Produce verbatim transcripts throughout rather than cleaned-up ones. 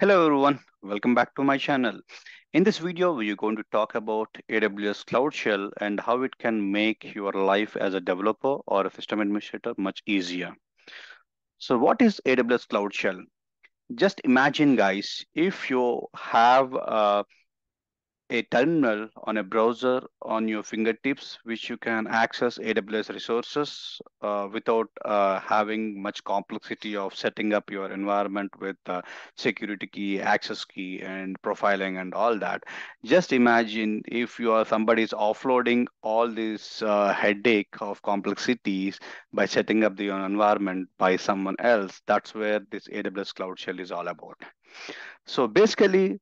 Hello everyone, welcome back to my channel. In this video, we are going to talk about A W S Cloud Shell and how it can make your life as a developer or a system administrator much easier. So what is A W S Cloud Shell? Just imagine guys, if you have uh, a terminal on a browser on your fingertips, which you can access A W S resources uh, without uh, having much complexity of setting up your environment with uh, security key, access key, and profiling and all that. Just imagine if you are somebody is offloading all this uh, headache of complexities by setting up the environment by someone else. That's where this A W S Cloud Shell is all about. So basically,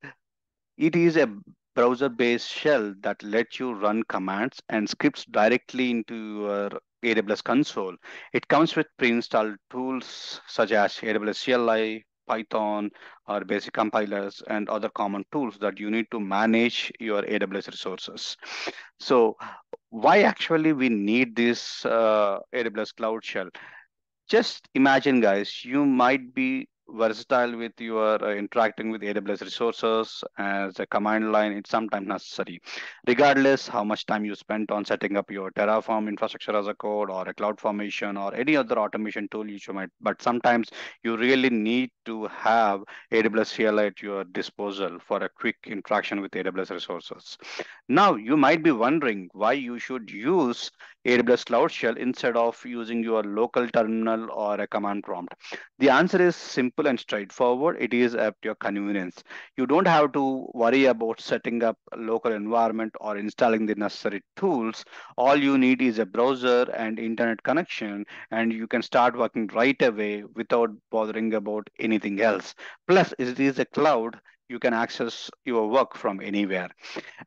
it is a browser-based shell that lets you run commands and scripts directly into your A W S console. It comes with pre-installed tools such as A W S C L I, Python, or basic compilers and other common tools that you need to manage your A W S resources. So why actually we need this uh, A W S Cloud Shell? Just imagine guys, you might be versatile with your uh, interacting with A W S resources as a command line. It's sometimes necessary. Regardless how much time you spent on setting up your Terraform infrastructure as a code or a CloudFormation or any other automation tool you might, but sometimes you really need to have A W S C L I at your disposal for a quick interaction with A W S resources. Now, you might be wondering why you should use A W S Cloud Shell instead of using your local terminal or a command prompt. The answer is simple and straightforward. It is at your convenience. You don't have to worry about setting up a local environment or installing the necessary tools. All you need is a browser and internet connection, and you can start working right away without bothering about anything else. Plus, it is a cloud. You can access your work from anywhere.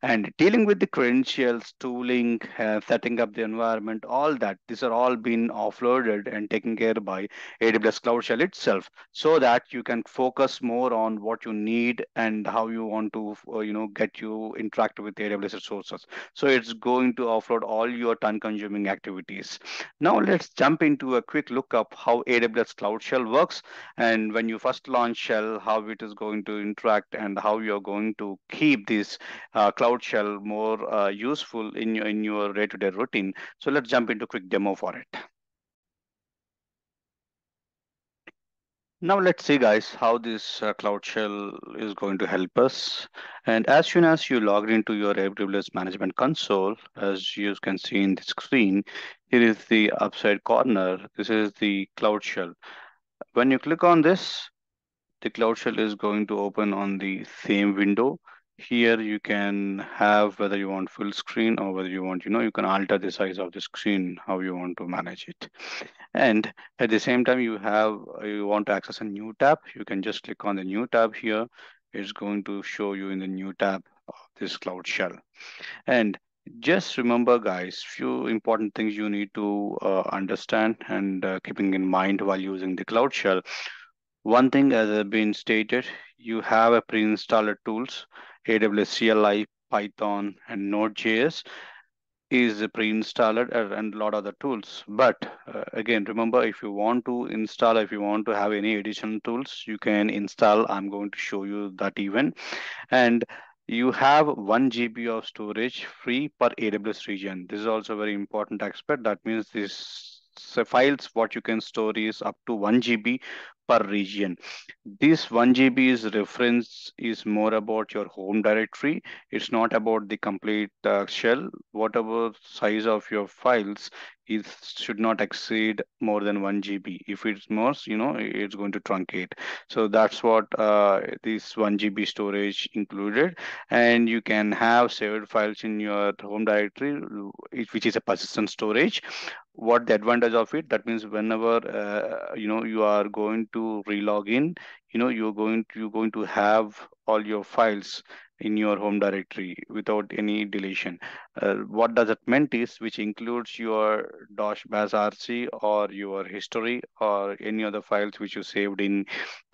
And dealing with the credentials, tooling, uh, setting up the environment, all that, these are all being offloaded and taken care of by A W S Cloud Shell itself, so that you can focus more on what you need and how you want to uh, you know, get you interact with A W S resources. So it's going to offload all your time-consuming activities. Now let's jump into a quick look up how A W S Cloud Shell works, and when you first launch Shell, how it is going to interact and how you're going to keep this uh, Cloud Shell more uh, useful in your in your day-to-day routine. So let's jump into a quick demo for it. Now let's see guys how this uh, Cloud Shell is going to help us. And as soon as you log into your A W S management console, as you can see in the screen, here is the upside corner. This is the Cloud Shell. When you click on this, the Cloud Shell is going to open on the same window. Here you can have whether you want full screen or whether you want, you know, you can alter the size of the screen, how you want to manage it. And at the same time you have, you want to access a new tab, you can just click on the new tab here. It's going to show you in the new tab of this Cloud Shell. And just remember guys, few important things you need to uh, understand and uh, keeping in mind while using the Cloud Shell. One thing as has been stated, you have a pre-installed tools, A W S C L I, Python, and Node.js is pre-installed and a lot of the tools. But uh, again, remember, if you want to install, if you want to have any additional tools, you can install. I'm going to show you that even. And you have one G B of storage free per A W S region. This is also a very important aspect. That means this So files, what you can store is up to one G B per region. This one G B's reference is more about your home directory. It's not about the complete uh, shell. Whatever size of your files, it should not exceed more than one G B. If it's more, you know, it's going to truncate. So that's what uh, this one G B storage included. And you can have saved files in your home directory, which is a persistent storage. What the advantage of it, that means whenever uh, you know you are going to relog in, you know you're going to, you're going to have all your files in your home directory without any deletion. Uh, what does it meant is, which includes your dash bash R C or your history or any other files which you saved in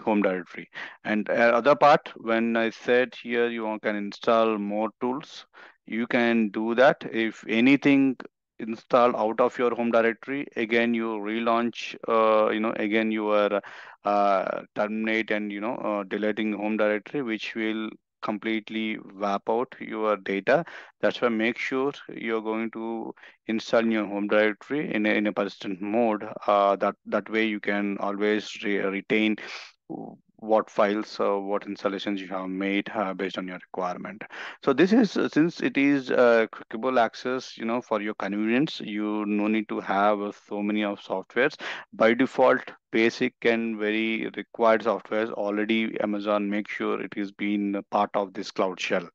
home directory. And uh, other part, when I said here you can install more tools, you can do that. If anything install out of your home directory, again you relaunch uh, you know again your uh, terminate and, you know, uh, deleting home directory, which will completely wipe out your data. That's why make sure you're going to install your home directory in a, in a persistent mode. Uh, that, that way you can always re retain what files or uh, what installations you have made uh, based on your requirement. So this is, uh, since it is uh, clickable access, you know, for your convenience, you no need to have uh, so many of softwares. By default, basic and very required softwares already Amazon make sure it is being part of this Cloud Shell.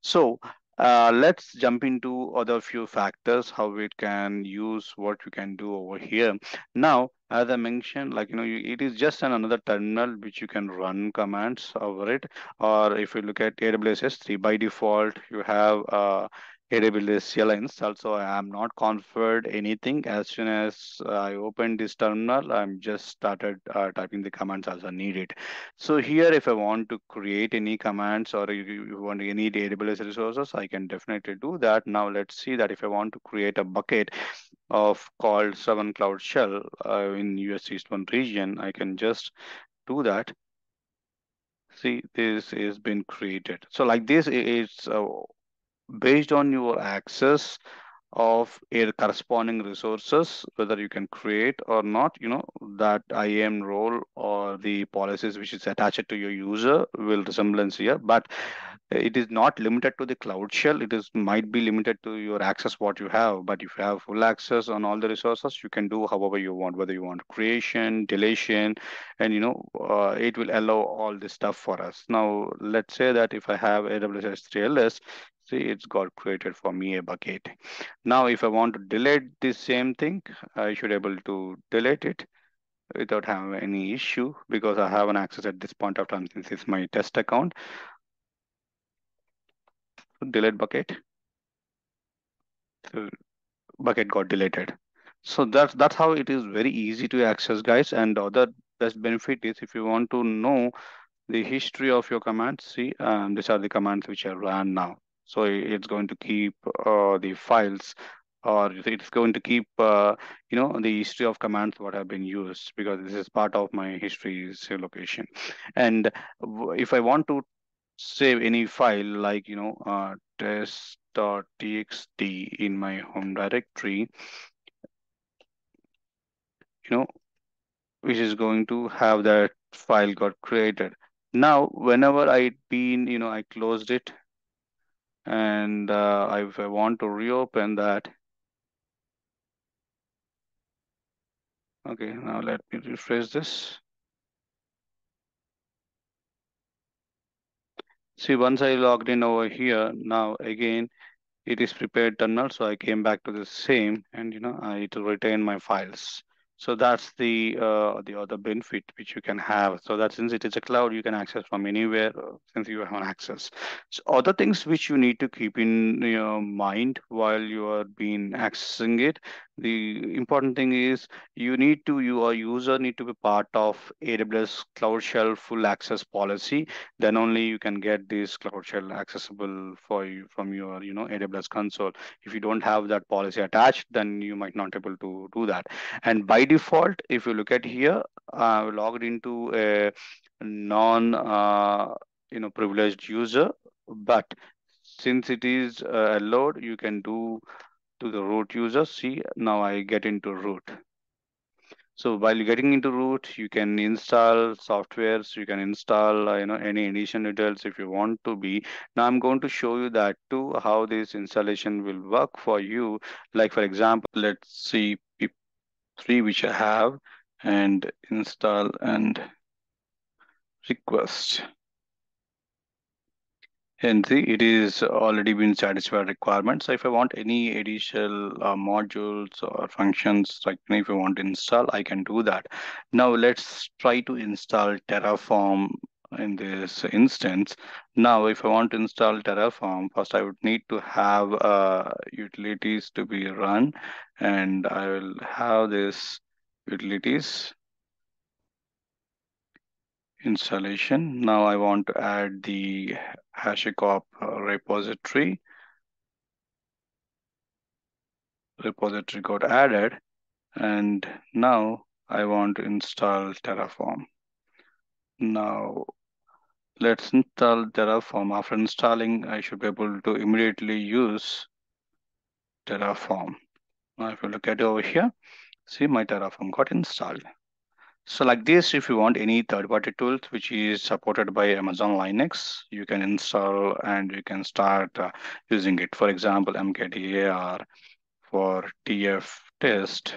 So uh, let's jump into other few factors, how it can use, what you can do over here. Now, as I mentioned, like, you know, you, it is just an another terminal which you can run commands over it. Or if you look at A W S S three, by default, you have uh, A W S C L I installed. So I am not configured anything. As soon as I opened this terminal, I'm just started uh, typing the commands as I need it. So here, if I want to create any commands or if you want any A W S resources, I can definitely do that. Now let's see that if I want to create a bucket of called seven Cloud Shell uh, in U S Eastern region, I can just do that. See, this is been created. So like this, it's uh, based on your access of a corresponding resources, whether you can create or not, you know, that I A M role or the policies which is attached to your user will resemblance here, but it is not limited to the Cloud Shell. It is might be limited to your access what you have, but if you have full access on all the resources, you can do however you want, whether you want creation, deletion, and, you know, uh, it will allow all this stuff for us. Now, let's say that if I have A W S S three L S, see, it's got created for me a bucket. Now, if I want to delete this same thing, I should be able to delete it without having any issue because I have an access at this point of time since it's my test account. So delete bucket. So bucket got deleted. So that's, that's how it is very easy to access, guys. And the other best benefit is if you want to know the history of your commands, see, um, these are the commands which are run now. So it's going to keep uh, the files, or it's going to keep, uh, you know, the history of commands what have been used, because this is part of my history save location. And if I want to save any file, like, you know, uh, test dot t x t in my home directory, you know, which is going to have that file got created. Now, whenever I been, you know, I closed it, and uh, if I want to reopen that, okay, now let me refresh this. See, once I logged in over here, now again, it is prepared terminal. So I came back to the same and, you know, I to retain my files. So that's the uh, the other benefit which you can have. So that since it is a cloud, you can access from anywhere since you have access. So other things which you need to keep in your mind while you are being accessing it. The important thing is you need to, your user need to be part of A W S Cloud Shell full access policy. Then only you can get this Cloud Shell accessible for you from your, you know, A W S console. If you don't have that policy attached, then you might not be able to do that. And by default, if you look at here, I've logged into a non, uh, you know, privileged user, but since it is uh, allowed, you can do to the root user. See, now I get into root. So while getting into root, you can install softwares, you can install, uh, you know, any addition details if you want to be. Now I'm going to show you that too, how this installation will work for you. Like for example, let's see pip three, which I have, and install and request. And see, it is already been satisfied requirements. So if I want any additional uh, modules or functions, like if I want to install, I can do that. Now let's try to install Terraform in this instance. Now, if I want to install Terraform, first I would need to have uh, utilities to be run, and I will have this utilities installation. Now I want to add the HashiCorp repository. Repository got added, and now I want to install Terraform. Now let's install Terraform. After installing, I should be able to immediately use Terraform. Now if you look at it over here, see my Terraform got installed. So like this, if you want any third-party tools which is supported by Amazon Linux, you can install and you can start uh, using it. For example, mkdir for T F test.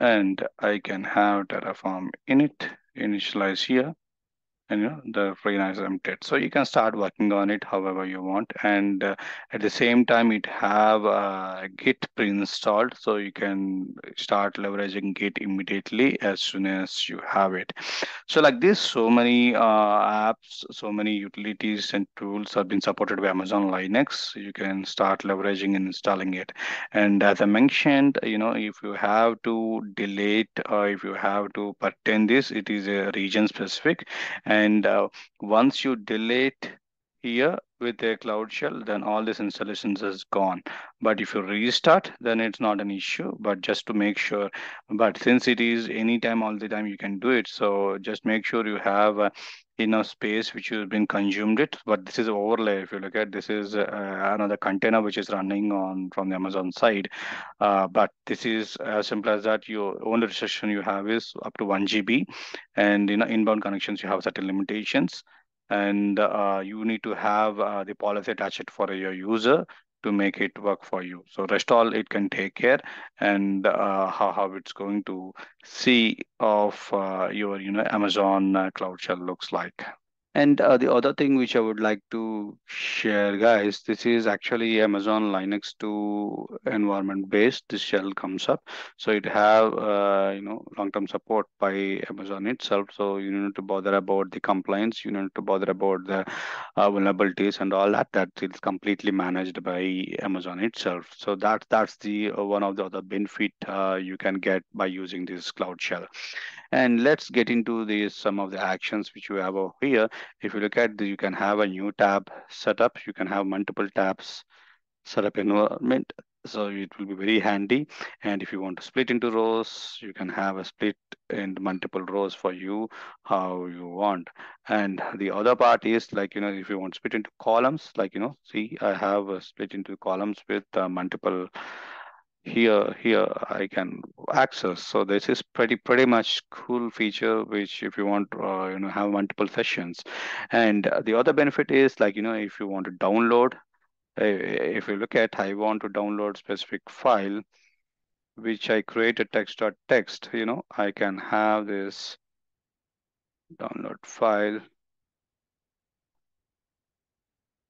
And I can have Terraform init, initialize here, and you know, the freelance empted. So you can start working on it however you want. And uh, at the same time, it have uh, Git pre-installed. So you can start leveraging Git immediately as soon as you have it. So like this, so many uh, apps, so many utilities and tools have been supported by Amazon Linux. You can start leveraging and installing it. And as I mentioned, you know, if you have to delete or if you have to pertain this, it is a region specific. And uh, once you delete here with a Cloud Shell, then all these installations is gone. But if you restart, then it's not an issue, but just to make sure. But since it is anytime, all the time you can do it. So just make sure you have uh, enough space which has been consumed it. But this is overlay. If you look at this is uh, another container which is running on from the Amazon side. Uh, but this is as simple as that. Your only restriction you have is up to one G B, and you know inbound connections you have certain limitations. And uh, you need to have uh, the policy attached for your user to make it work for you. So rest all it can take care, and uh, how, how it's going to see of uh, your you know Amazon uh, Cloud Shell looks like. And uh, the other thing which I would like to share, guys, this is actually Amazon Linux two environment based. This shell comes up, so it have uh, you know long term support by Amazon itself. So you don't need to bother about the compliance. You don't need to bother about the uh, vulnerabilities and all that. That it's completely managed by Amazon itself. So that that's the uh, one of the other benefit uh, you can get by using this Cloud Shell. And let's get into the some of the actions which you have over here. If you look at this, you can have a new tab set up. You can have multiple tabs set up environment. So it will be very handy. And if you want to split into rows, you can have a split in multiple rows for you, how you want. And the other part is like, you know, if you want to split into columns, like, you know, see, I have a split into columns with uh, multiple here here I can access. So this is pretty pretty much cool feature which if you want uh, you know have multiple sessions. And the other benefit is like, you know, if you want to download, uh, if you look at I want to download specific file which I created text.txt, you know, I can have this download file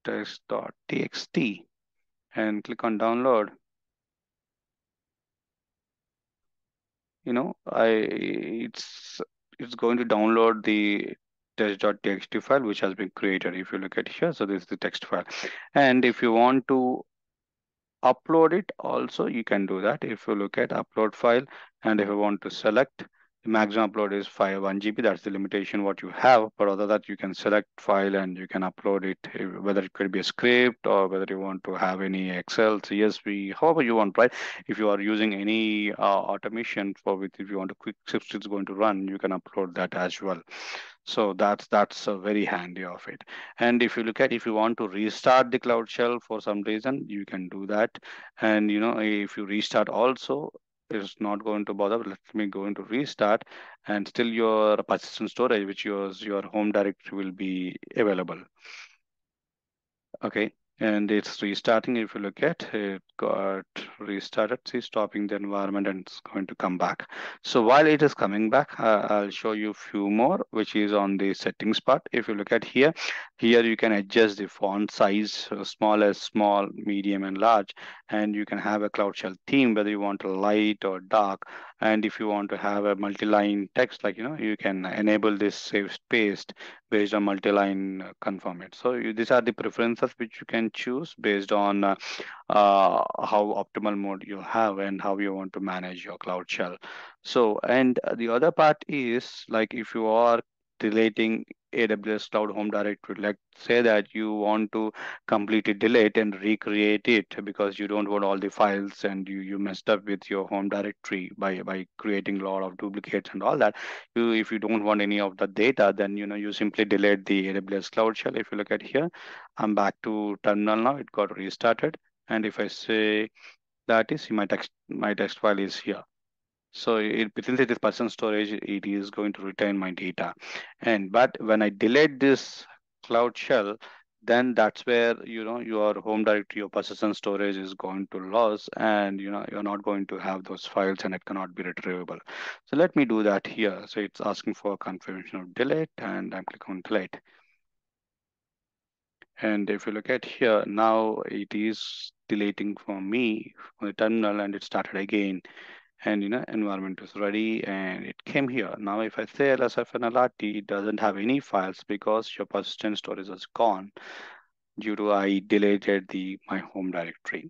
text.txt and click on download. You know, I it's it's going to download the test.txt file which has been created. If you look at here, so this is the text file. And if you want to upload it also, you can do that. If you look at upload file, and if you want to select, the maximum upload is five one G B. That's the limitation what you have. But other than that, you can select file and you can upload it, whether it could be a script or whether you want to have any Excel, C S V, however you want, right? If you are using any uh, automation for which if you want a quick script it's going to run, you can upload that as well. So that's that's a very handy of it. And if you look at, if you want to restart the Cloud Shell for some reason, you can do that. And you know, if you restart also, it's not going to bother. Let me go into restart, and still your persistent storage, which yours your home directory will be available. Okay, and it's restarting. If you look at it, got restarted. See, stopping the environment, and it's going to come back. So while it is coming back, uh, I'll show you a few more, which is on the settings part. If you look at here, here you can adjust the font size, so small as small, medium and large, and you can have a Cloud Shell theme, whether you want light or dark. And if you want to have a multi-line text, like, you know, you can enable this save space based on multi-line confirm it. So you, these are the preferences which you can choose based on uh, uh, how optimal mode you have and how you want to manage your Cloud Shell. So, and the other part is like, if you are deleting A W S Cloud Home Directory. Let's say that you want to completely delete and recreate it because you don't want all the files and you, you messed up with your home directory by, by creating a lot of duplicates and all that. You, if you don't want any of the data, then you know you simply delete the A W S Cloud Shell. If you look at here, I'm back to terminal now. It got restarted. And if I say that is, my text, my text file is here. So it, since it is persistent storage, it is going to retain my data. And but when I delete this Cloud Shell, then that's where you know your home directory, your persistent storage is going to lose, and you know you're not going to have those files, and it cannot be retrievable. So let me do that here. So it's asking for a confirmation of delete, and I'm clicking on delete. And if you look at here, now it is deleting for me from the terminal, and it started again. And you know, environment is ready and it came here. Now, if I say L S F N L R T, it doesn't have any files because your persistent storage is gone due to I deleted the my home directory.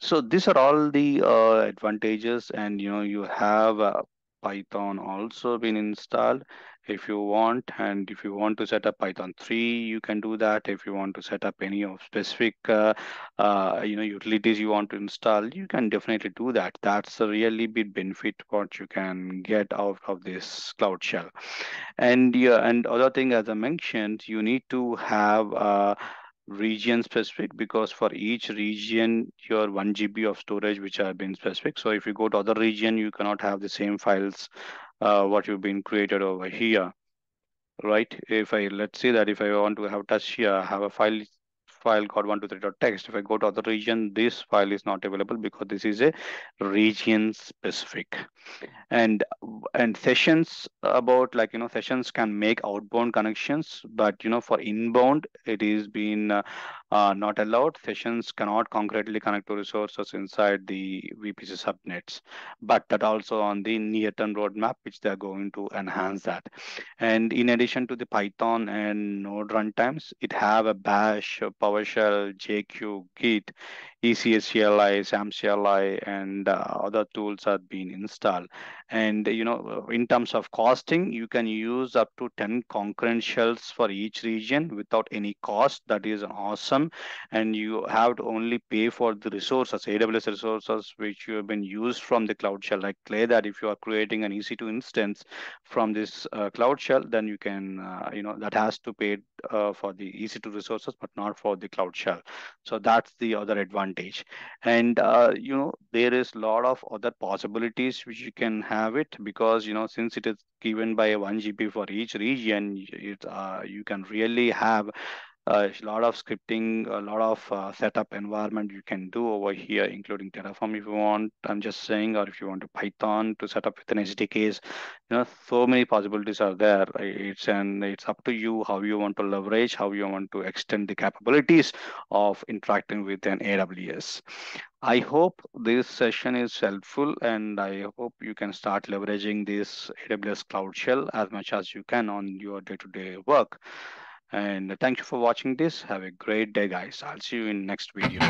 So these are all the uh, advantages, and you know, you have uh, Python also been installed if you want, and if you want to set up Python three, you can do that. If you want to set up any of specific uh, uh, you know, utilities you want to install, you can definitely do that. That's a really big benefit what you can get out of this Cloud Shell. And yeah, and other thing, as I mentioned, you need to have uh, region specific, because for each region your one G B of storage which have been specific. So if you go to other region, you cannot have the same files uh, what you've been created over here, right? If I, let's say that if I want to have touch here, I have a file file called one two three dot text. If I go to other region, this file is not available because this is a region specific. And and sessions about, like, you know, sessions can make outbound connections, but you know, for inbound it is been uh, uh, not allowed. Sessions cannot concretely connect to resources inside the V P C subnets, but that also on the near-term roadmap, which they're going to enhance that. And in addition to the Python and Node runtimes, it have a bash, PowerShell, J Q, Git, E C S C L I, SAM C L I, and uh, other tools are being installed. And, you know, in terms of costing, you can use up to ten concurrent shells for each region without any cost. That is awesome. And you have to only pay for the resources, A W S resources, which you have been used from the Cloud Shell. Like Clay, that if you are creating an E C two instance from this uh, Cloud Shell, then you can, uh, you know, that has to pay uh, for the E C two resources, but not for the Cloud Shell. So that's the other advantage. And uh, you know, there is a lot of other possibilities which you can have it, because you know, since it is given by one G B for each region, it uh, you can really have a lot of scripting, a lot of uh, setup environment you can do over here, including Terraform if you want, I'm just saying, or if you want to Python to set up with an H D Ks. You know, so many possibilities are there. It's and it's up to you how you want to leverage, how you want to extend the capabilities of interacting with an A W S. I hope this session is helpful, and I hope you can start leveraging this A W S Cloud Shell as much as you can on your day-to-day work. And thank you for watching this. Have a great day, guys. I'll see you in next video.